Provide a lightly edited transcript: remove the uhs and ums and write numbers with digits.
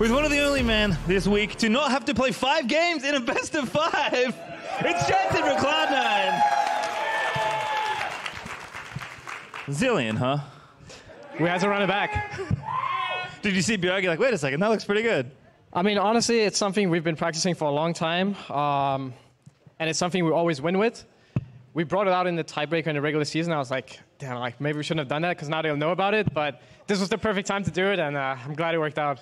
with one of the only men this week to not have to play 5 games in a best of 5. It's Jensen from Cloud9. Zilean, huh? We had to run it back. Did you see Bjerg? You're like, wait a second, that looks pretty good. I mean, honestly, it's something we've been practicing for a long time, and it's something we always win with. We brought it out in the tiebreaker in the regular season. I was like, damn, like maybe we shouldn't have done that because now they'll know about it. But this was the perfect time to do it, and I'm glad it worked out.